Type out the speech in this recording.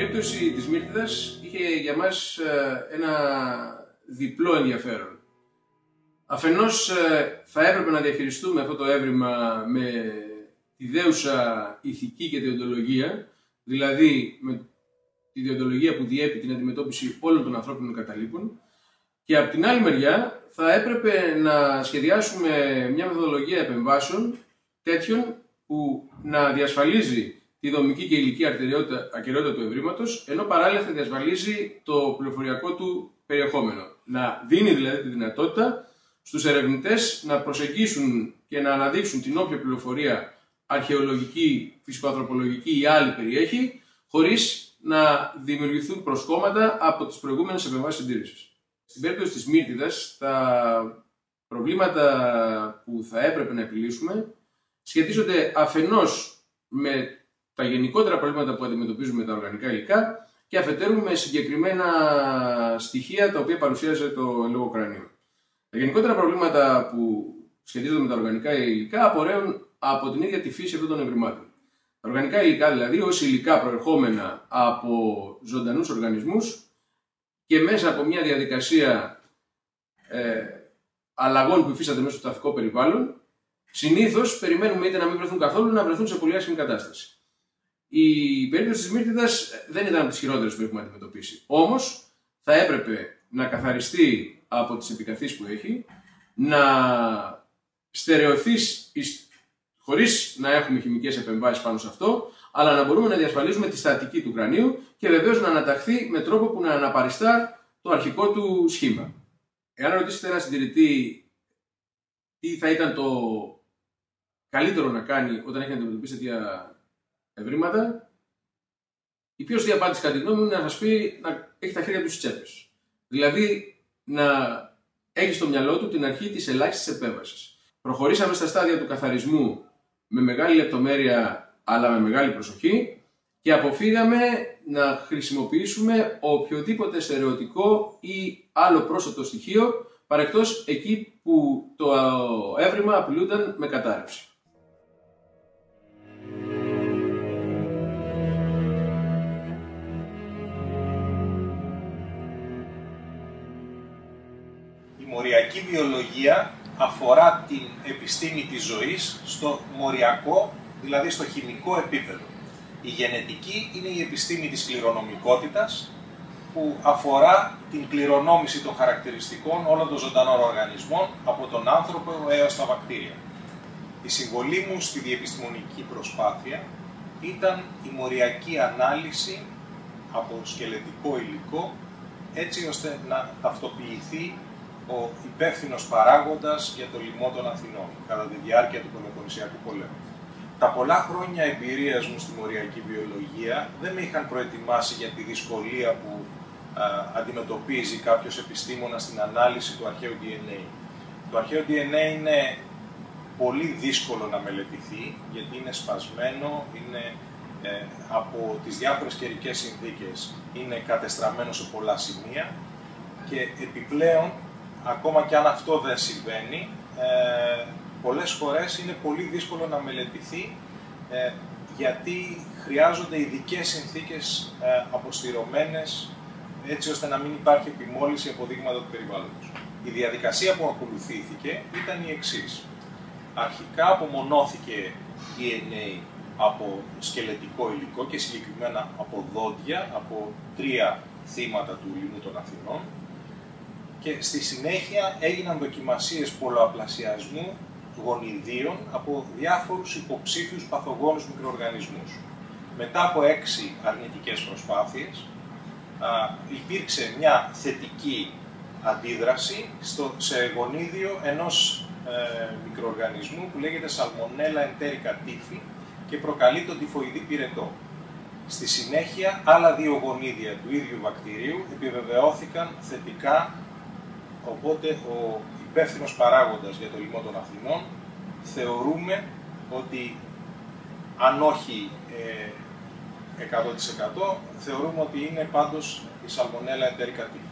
περίπτωση της Μύρτιδας είχε για μας ένα διπλό ενδιαφέρον. Αφενός θα έπρεπε να διαχειριστούμε αυτό το έβριμα με τη δέουσα ηθική και δεοντολογία, δηλαδή με τη δεοντολογία που διέπει την αντιμετώπιση όλων των ανθρώπινων καταλήπων, και από την άλλη μεριά θα έπρεπε να σχεδιάσουμε μια μεθοδολογία επεμβάσεων τέτοιων που να διασφαλίζει τη δομική και ηλική ακεραιότητα του ευρήματος, ενώ παράλληλα θα διασφαλίζει το πληροφοριακό του περιεχόμενο. Να δίνει δηλαδή τη δυνατότητα στους ερευνητές να προσεγγίσουν και να αναδείξουν την όποια πληροφορία αρχαιολογική, φυσικοανθρωπολογική ή άλλη περιέχει, χωρίς να δημιουργηθούν προσκόμματα από τις προηγούμενες επεμβάσεις συντήρησης. Στην περίπτωση της Μύρτιδας, τα προβλήματα που θα έπρεπε να επιλύσουμε σχετίζονται αφενός με τα γενικότερα προβλήματα που αντιμετωπίζουμε με τα οργανικά υλικά και αφετέρου με συγκεκριμένα στοιχεία τα οποία παρουσίαζε το εν λόγω κρανίο. Τα γενικότερα προβλήματα που σχετίζονται με τα οργανικά υλικά απορρέουν από την ίδια τη φύση αυτών των ευρημάτων. Τα οργανικά υλικά, δηλαδή, ως υλικά προερχόμενα από ζωντανούς οργανισμούς και μέσα από μια διαδικασία αλλαγών που υφίσταται μέσα στο ταφικό περιβάλλον, συνήθως περιμένουμε είτε να μην βρεθούν καθόλου, να βρεθούν σε πολύ άσχημη κατάσταση. Η περίπτωση της Μύρτιδας δεν ήταν από τις χειρότερες που έχουμε αντιμετωπίσει. Όμως θα έπρεπε να καθαριστεί από τις επικαθίσεις που έχει, να στερεωθεί χωρίς να έχουμε χημικές επεμβάσεις πάνω σε αυτό, αλλά να μπορούμε να διασφαλίζουμε τη στατική του κρανίου και βεβαίως να αναταχθεί με τρόπο που να αναπαριστά το αρχικό του σχήμα. Εάν ρωτήσετε έναν συντηρητή τι θα ήταν το καλύτερο να κάνει όταν έχει να αντιμετωπίσει τέτοια ευρήματα, η πιο σωστή απάντηση κατά τη γνώμη μου είναι να σας πει να έχει τα χέρια του στις τσέπες. Δηλαδή να έχει στο μυαλό του την αρχή της ελάχιστης επέμβασης. Προχωρήσαμε στα στάδια του καθαρισμού με μεγάλη λεπτομέρεια αλλά με μεγάλη προσοχή και αποφύγαμε να χρησιμοποιήσουμε οποιοδήποτε στερεωτικό ή άλλο πρόσθετο στοιχείο παρεκτός εκεί που το έβριμα απειλούνταν με κατάρρευση. Η μοριακή βιολογία αφορά την επιστήμη της ζωής στο μοριακό, δηλαδή στο χημικό επίπεδο. Η γενετική είναι η επιστήμη της κληρονομικότητας, που αφορά την κληρονόμηση των χαρακτηριστικών όλων των ζωντανών οργανισμών, από τον άνθρωπο έως τα βακτήρια. Η συμβολή μου στη διεπιστημονική προσπάθεια ήταν η μοριακή ανάλυση από σκελετικό υλικό, έτσι ώστε να ταυτοποιηθεί ο υπεύθυνος παράγοντας για το λοιμό των Αθηνών κατά τη διάρκεια του Πελοποννησιακού πολέμου. Τα πολλά χρόνια εμπειρίας μου στη μοριακή βιολογία δεν με είχαν προετοιμάσει για τη δυσκολία που αντιμετωπίζει κάποιος επιστήμονας στην ανάλυση του αρχαίου DNA. Το αρχαίο DNA είναι πολύ δύσκολο να μελετηθεί, γιατί είναι σπασμένο, είναι από τις διάφορες καιρικές συνθήκες, είναι κατεστραμμένο σε πολλά σημεία και επιπλέον, ακόμα και αν αυτό δεν συμβαίνει, πολλές φορές είναι πολύ δύσκολο να μελετηθεί, γιατί χρειάζονται ειδικές συνθήκες αποστηρωμένες, έτσι ώστε να μην υπάρχει επιμόλυνση από δείγματα του περιβάλλοντος. Η διαδικασία που ακολουθήθηκε ήταν η εξής. Αρχικά απομονώθηκε DNA από σκελετικό υλικό και συγκεκριμένα από δόντια, από 3 θύματα του λοιμού των Αθηνών, και στη συνέχεια έγιναν δοκιμασίες πολλαπλασιασμού γονιδίων από διάφορους υποψήφιους παθογόνους μικροοργανισμούς. Μετά από 6 αρνητικές προσπάθειες, υπήρξε μια θετική αντίδραση σε γονίδιο ενός μικροοργανισμού που λέγεται Salmonella enterica typhi και προκαλεί τον τυφοειδή πυρετό. Στη συνέχεια, άλλα 2 γονίδια του ίδιου βακτηρίου επιβεβαιώθηκαν θετικά, οπότε ο υπεύθυνος παράγοντας για το λοιμό των Αθηνών θεωρούμε ότι, αν όχι 100%, θεωρούμε ότι είναι πάντως η Salmonella enterica typhi.